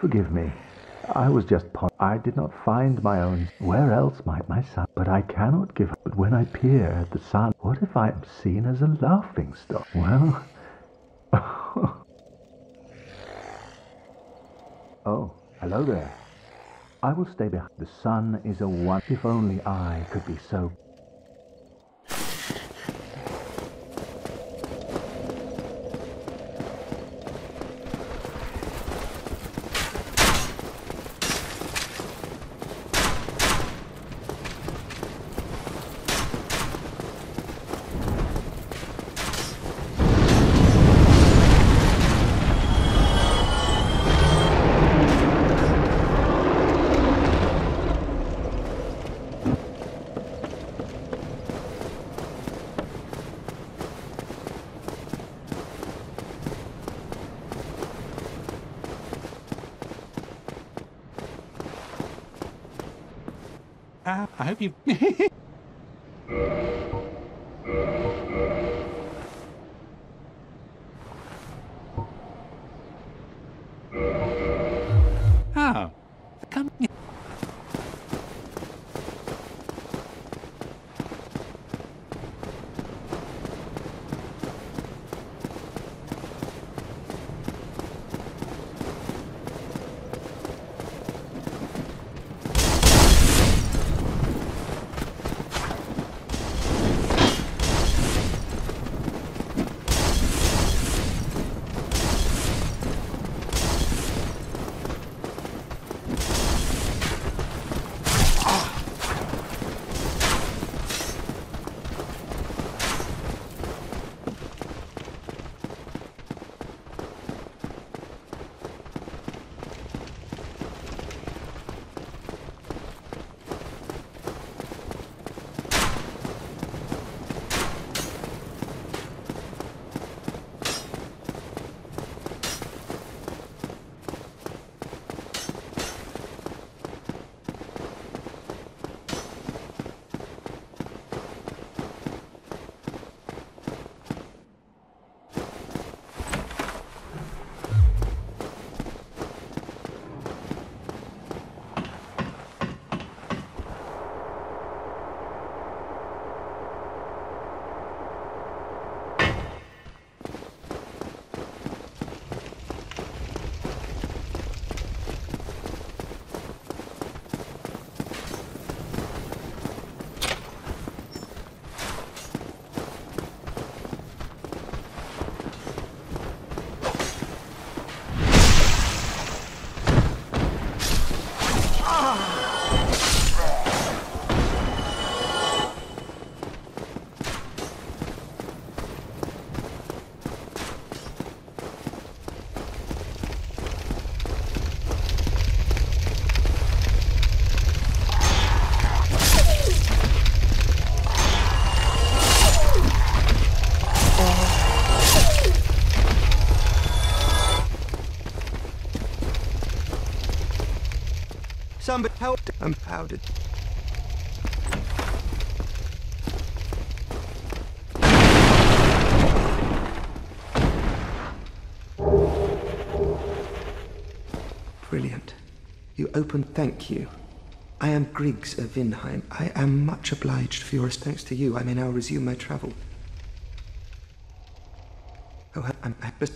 Forgive me. I was just I did not find my own. Where else might my son? But I cannot give up. But when I peer at the sun, what if I am seen as a laughing stock? Well... Oh, hello there. I will stay behind. The sun is a one. If only I could be so... I hope you... Oh, come here. Somebody helped and powdered. Brilliant. You open, thank you. I am Griggs of Vinheim. I am much obliged for yours. Thanks to you, I may now resume my travel. Oh, I'm happy.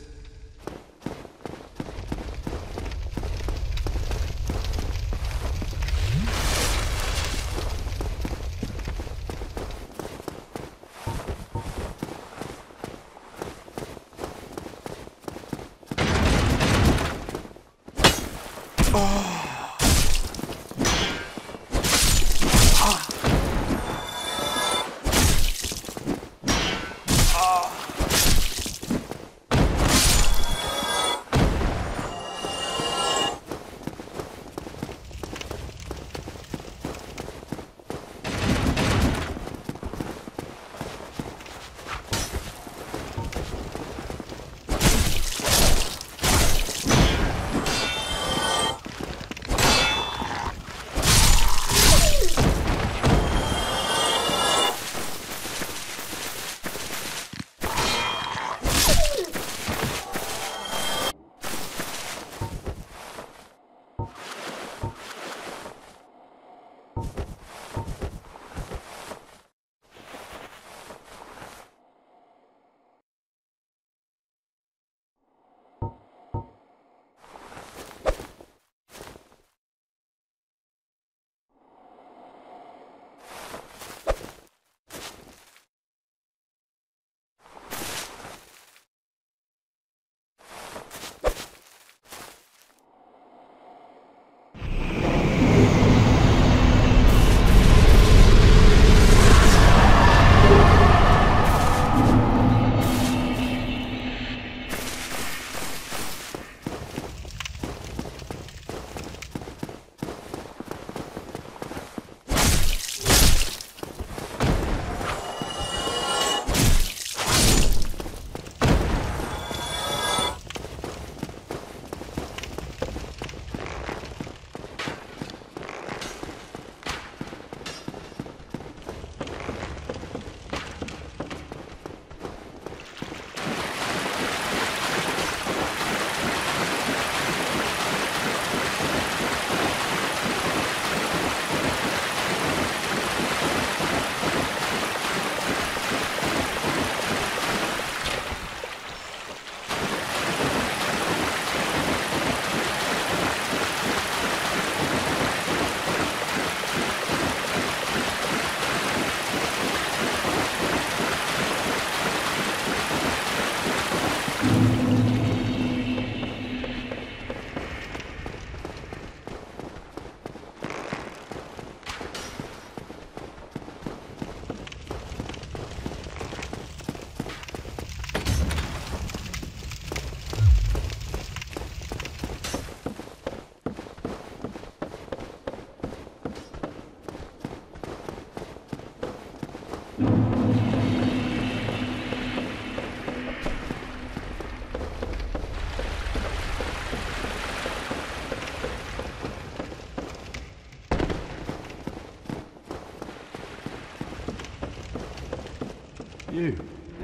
You.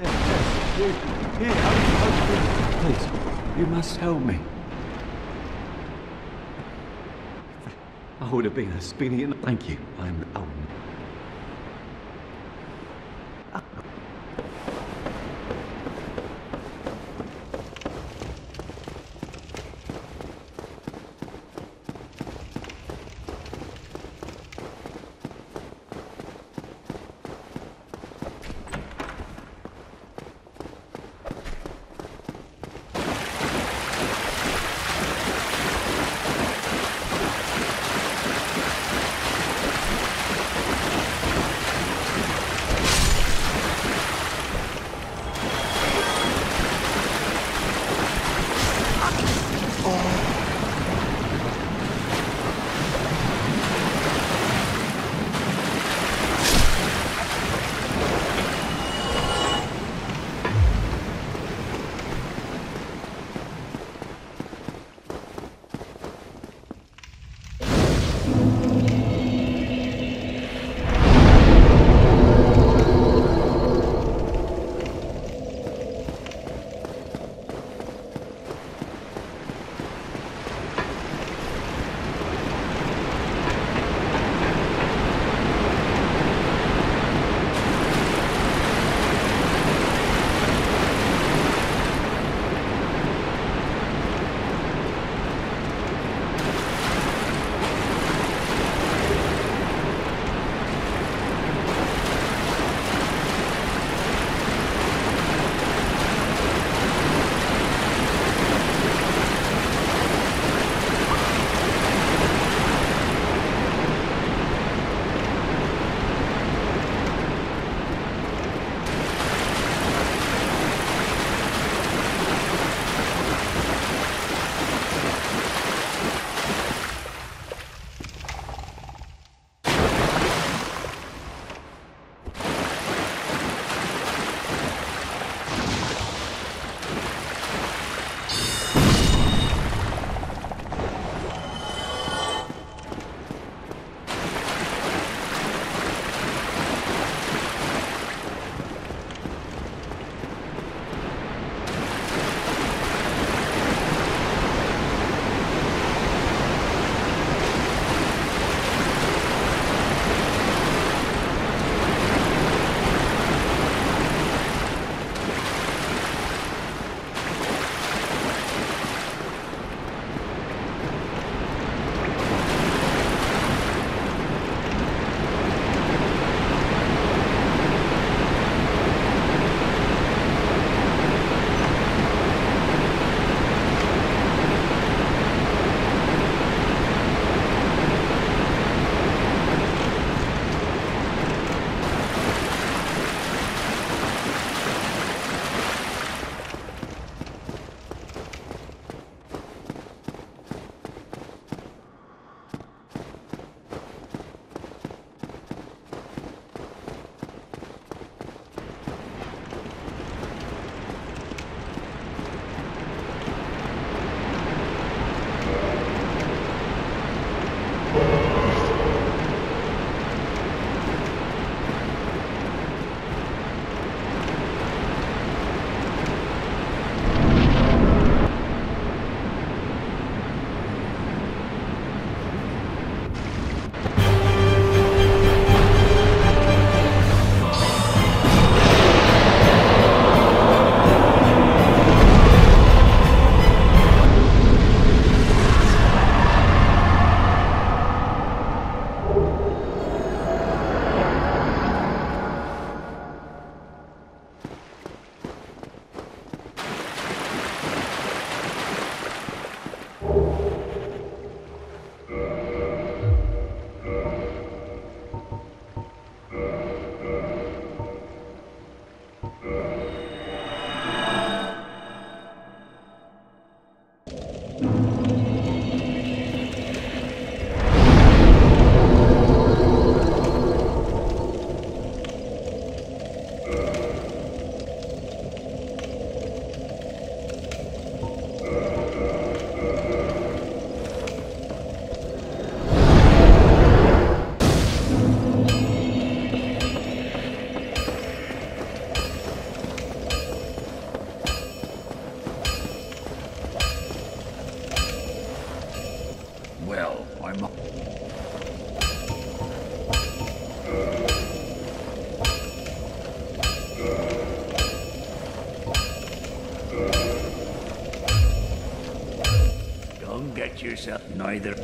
Yes, you. Here, please, you must help me. I would have been a speedy and thank you. I'm Owen. let you, sir, neither.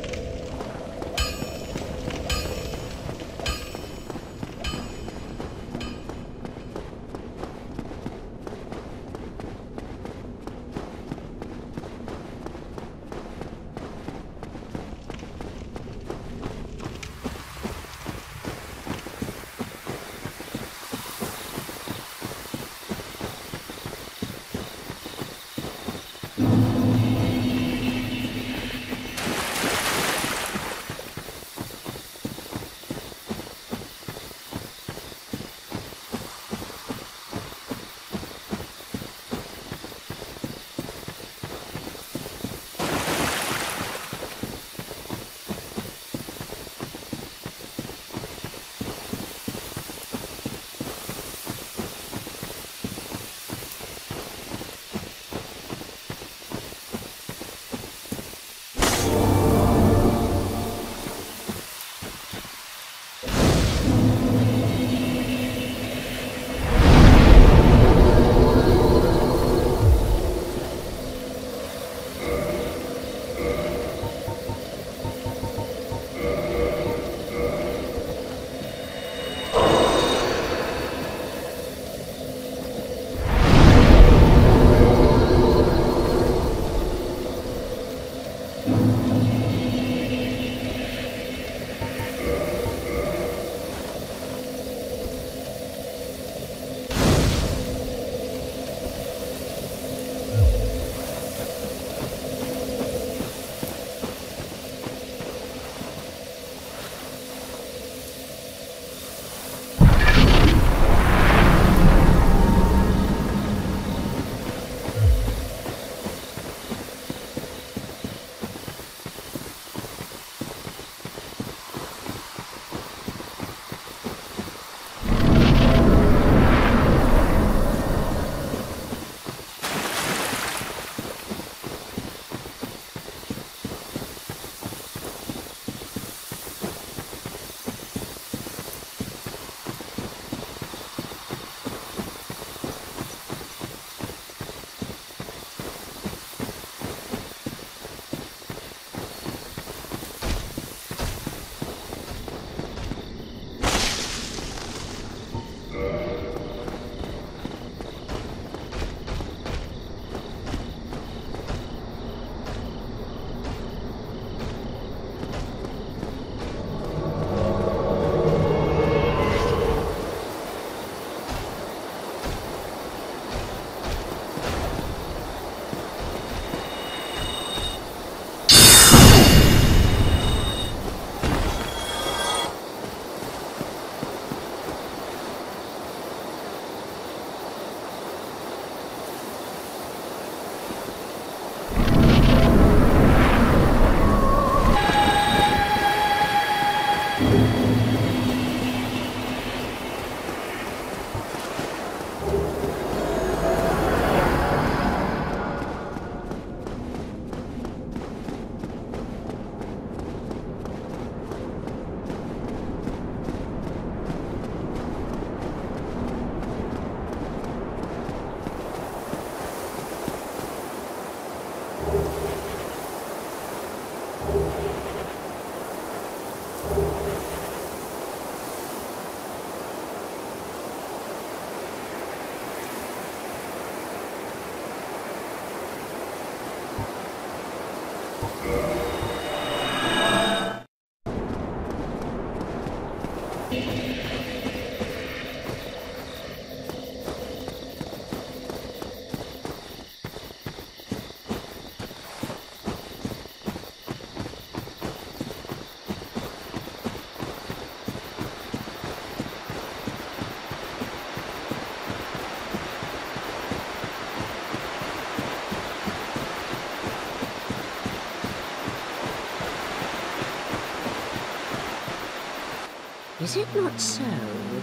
Is it not so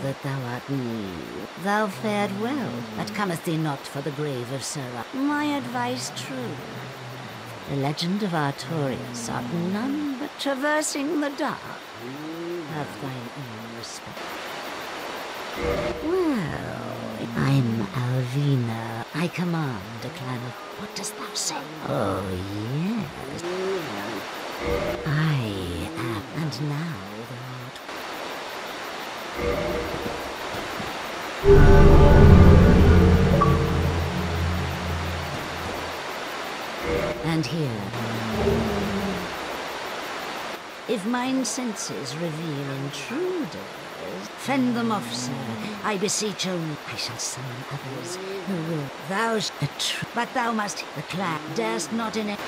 that thou art new? Thou fared well, but comest thee not for the grave of Sarah. My advice true. The legend of Artorias art none but traversing the dark. Have thine own respect. Well, it I'm Alvina. I command a clan of... What dost thou say? Oh, yes. I am. And now thou art... And here, if mine senses reveal intruders, fend them off, sir. I beseech only. I shall summon others who will. Thou a true, but thou must. The clan durst not in it.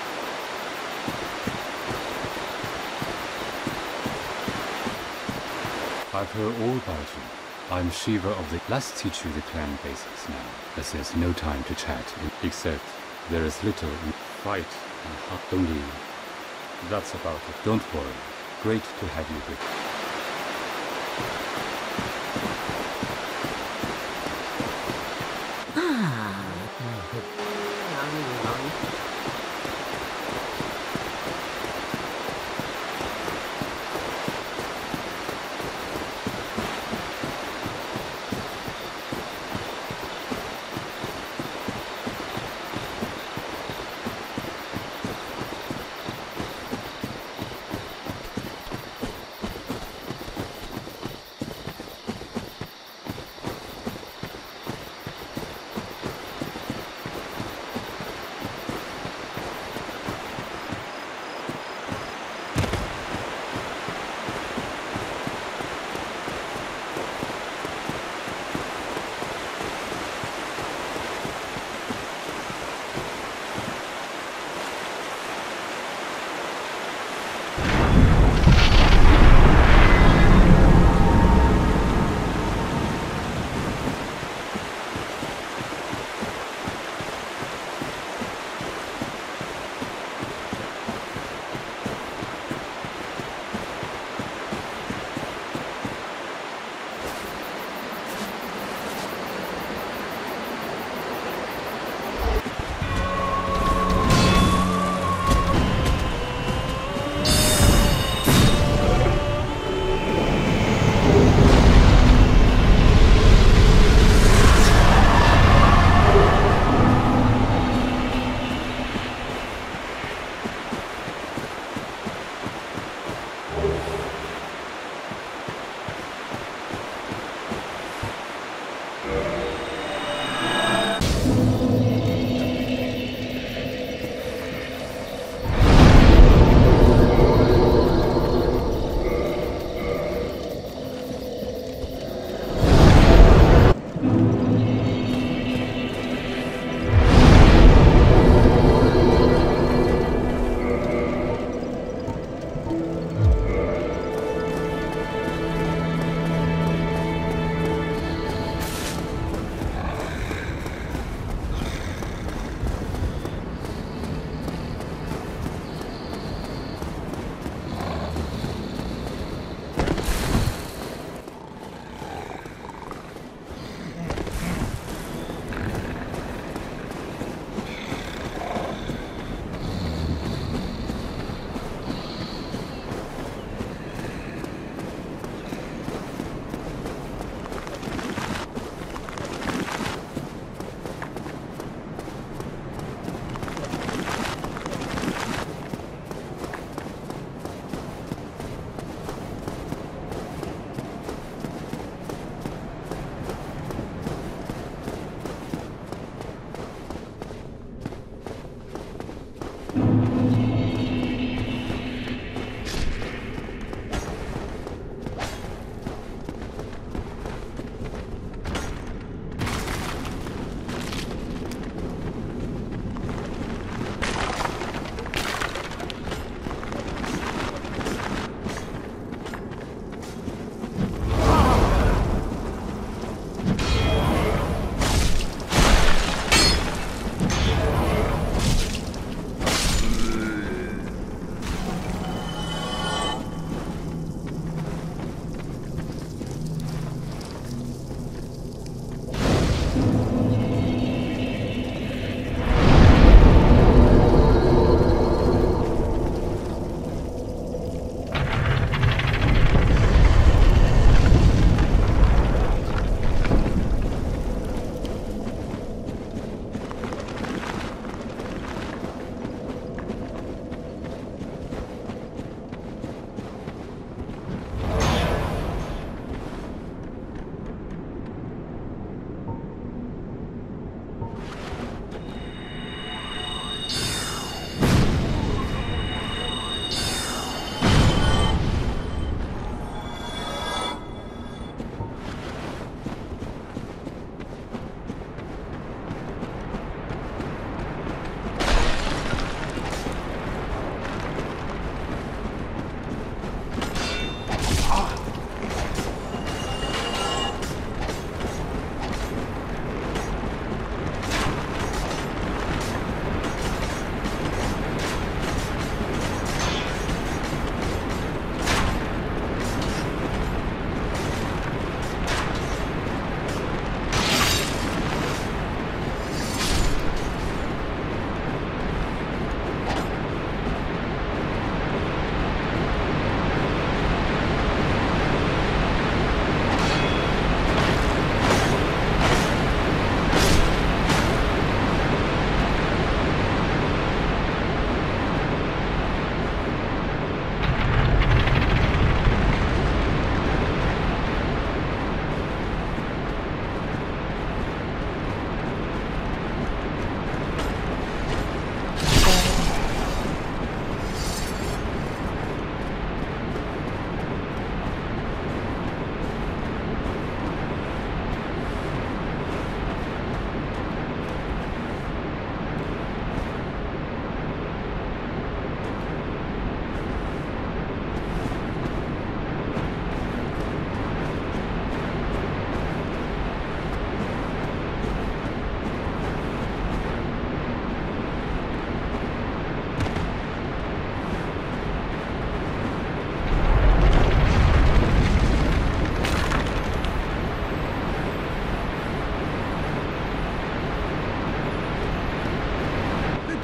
I've heard all about you. I'm Shiva of the. Let's teach you the clan basics now, as there's no time to chat, except there is little. Right, and hot don't you. That's about it. Don't worry. Great to have you with.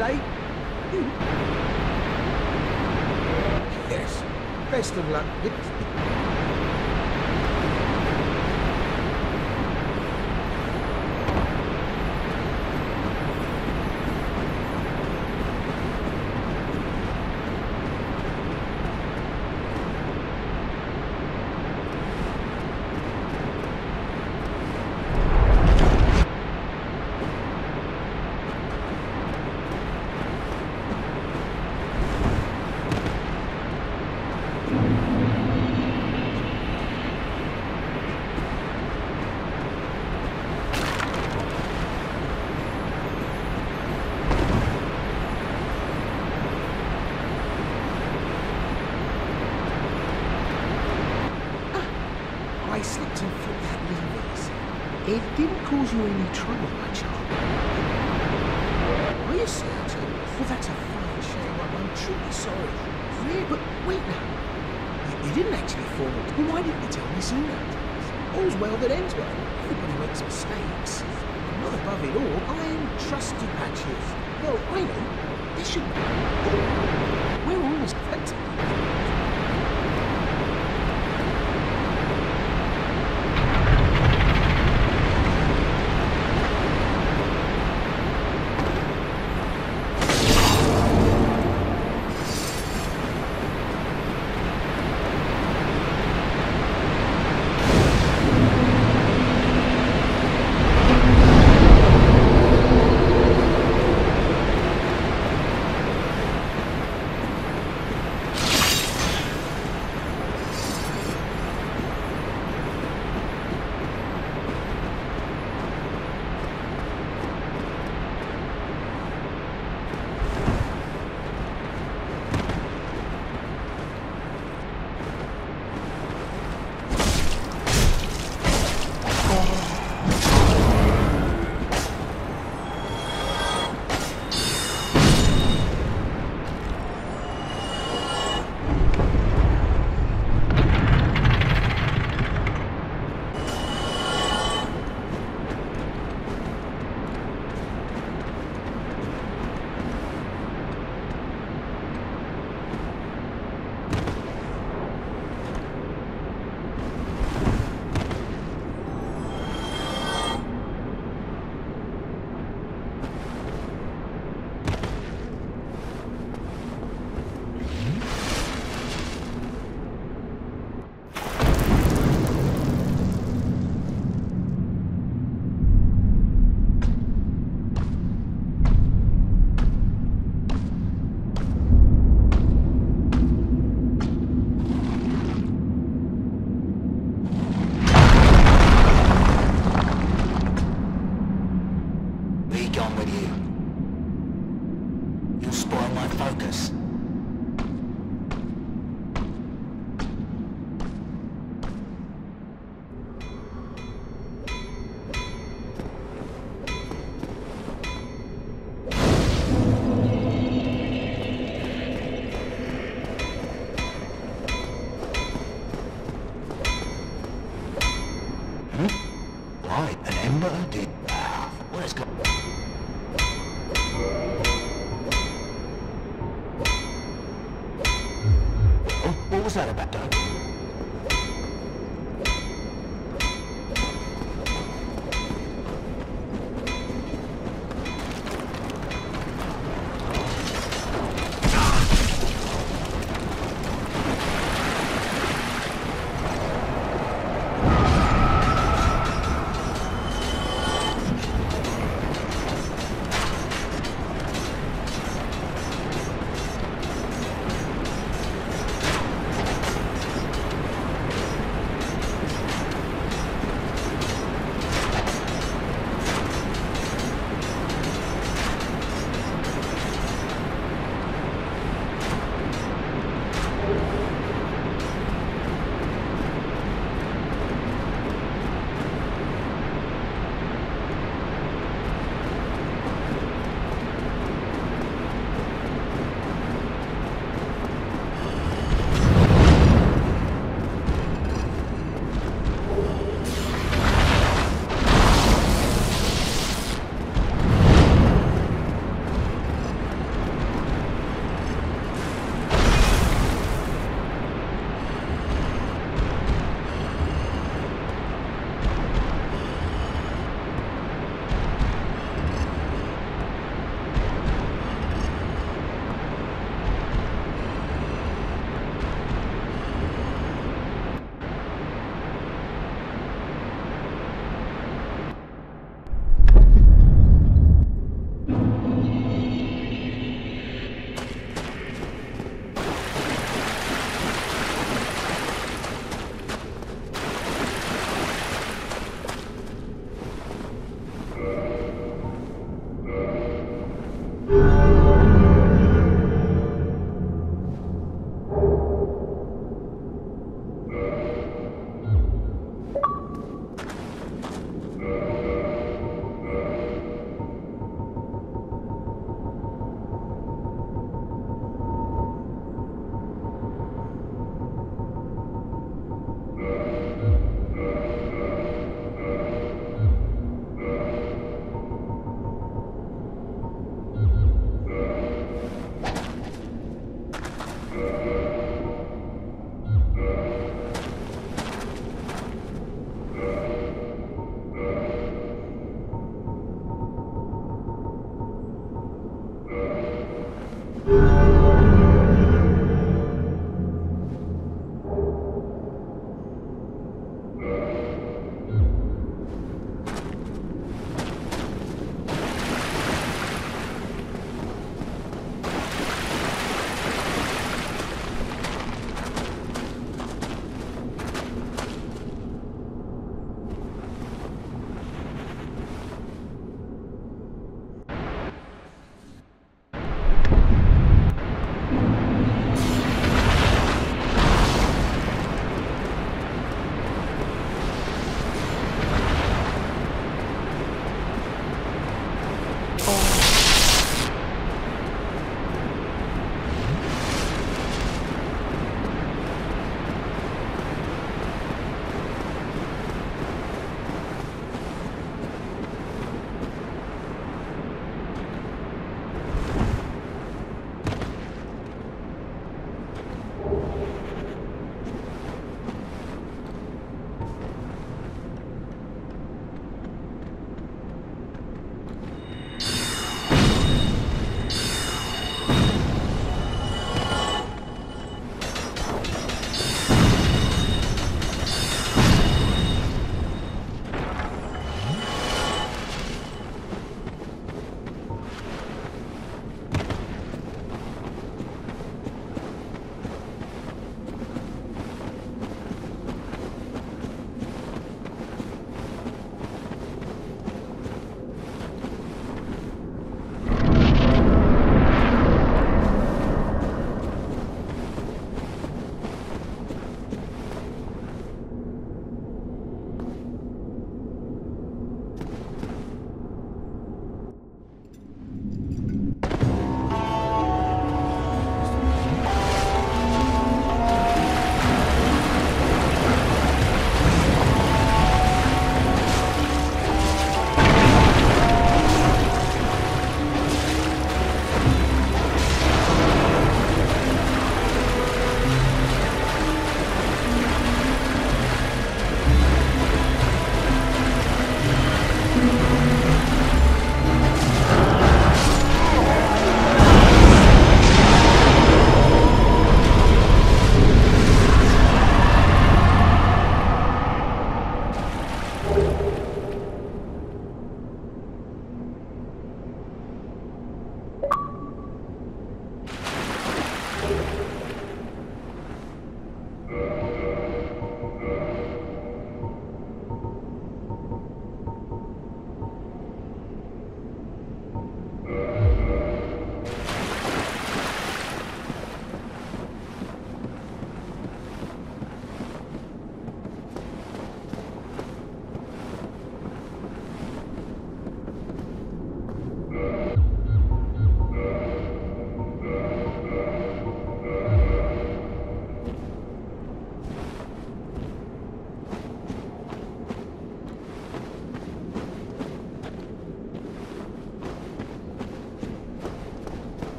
day. Yes, best of luck, Vic. Cause you any trouble, my child? Are you certain? Well, that's a fine shame. I'm truly sorry. Really? But wait now. You didn't actually fall. Well, why didn't you tell me sooner? All's well that ends well. Everybody makes mistakes. And not above it all, I am trusty Patches. Well, I know. This should be. We're almost practical.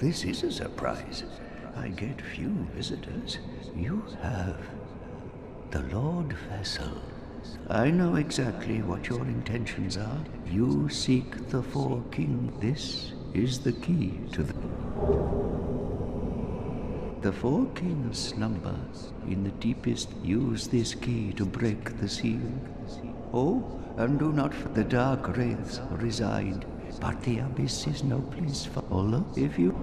This is a surprise. I get few visitors. You have the Lord Vessel. I know exactly what your intentions are. You seek the Four Kings. This is the key to the Four Kings slumber in the deepest. Use this key to break the seal. Oh, and do not for the dark wraiths reside. But the abyss is no place for all. If you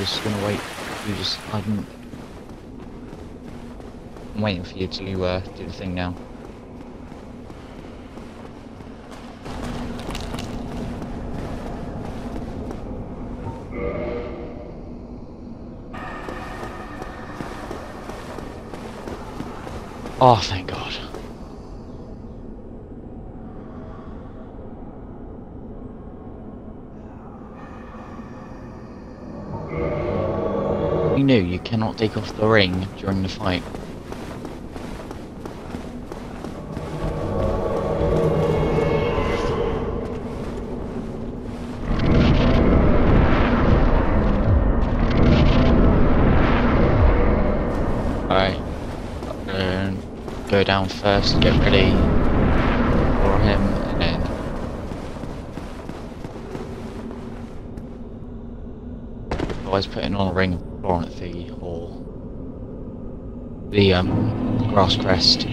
just gonna wait. I'm waiting for you to do the thing now. Oh, thank God. You knew you cannot take off the ring during the fight. Go down first, get ready for him, and then otherwise putting on a ring of floor at the hall. The grass crest.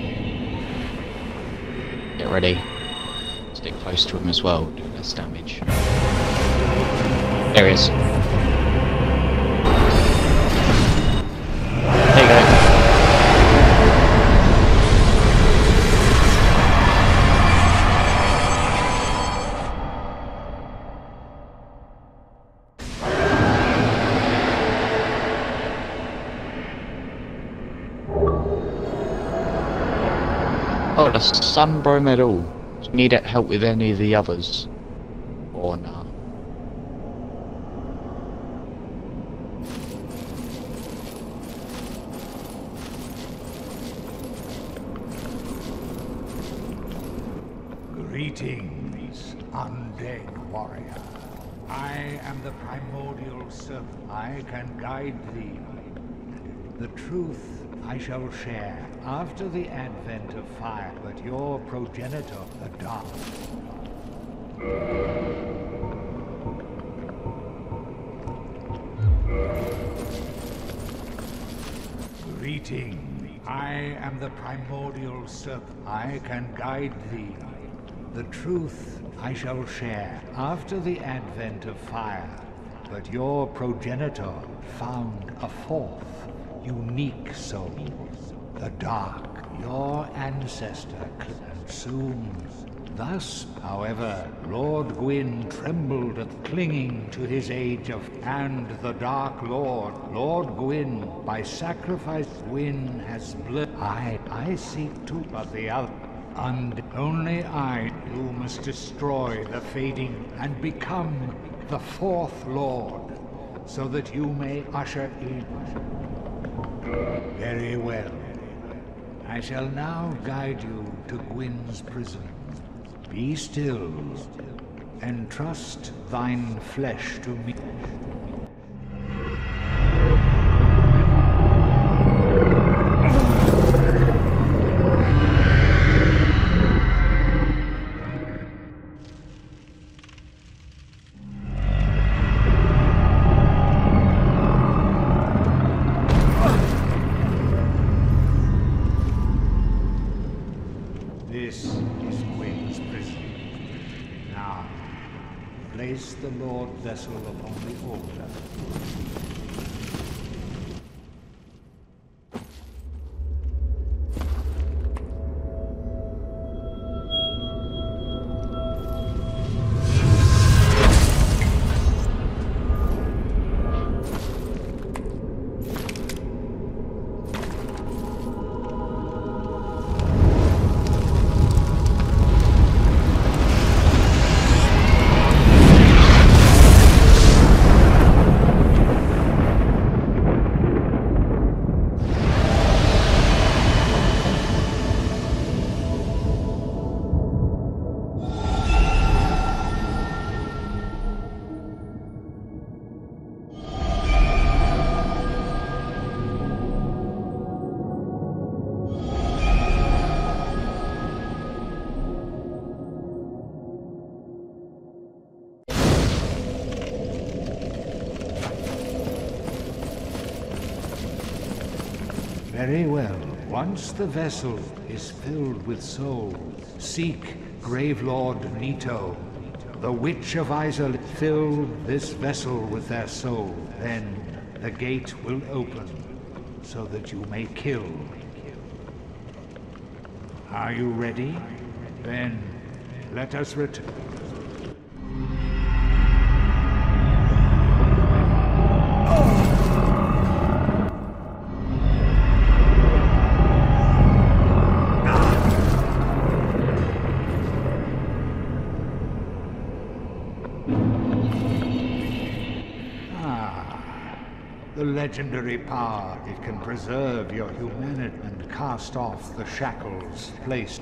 Get ready. Stick close to him as well, do less damage. There he is. A sunbro medal. Do you need help with any of the others? Or not? Greetings, undead warrior. I am the primordial serpent. I can guide thee. The truth I shall share after the advent of fire, but your progenitor, the dark. Greeting. I am the primordial serpent. I can guide thee. The truth I shall share after the advent of fire, but your progenitor found a fourth. Unique soul, the dark, your ancestor, soon. Thus, however, Lord Gwyn trembled at clinging to his age of and the Dark Lord. Lord Gwyn, by sacrifice, Gwyn has bled. I seek to, but the other, and only I, who must destroy the fading and become the fourth Lord, so that you may usher in. Very well. I shall now guide you to Gwyn's prison. Be still, and trust thine flesh to me. This is Gwyn's prison. Now, place the Lord Vessel upon the altar. Very well. Once the vessel is filled with souls, seek Gravelord Nito. The witch of Izalith filled this vessel with their soul, then the gate will open so that you may kill. Are you ready? Then let us return. Legendary power, it can preserve your humanity and cast off the shackles placed.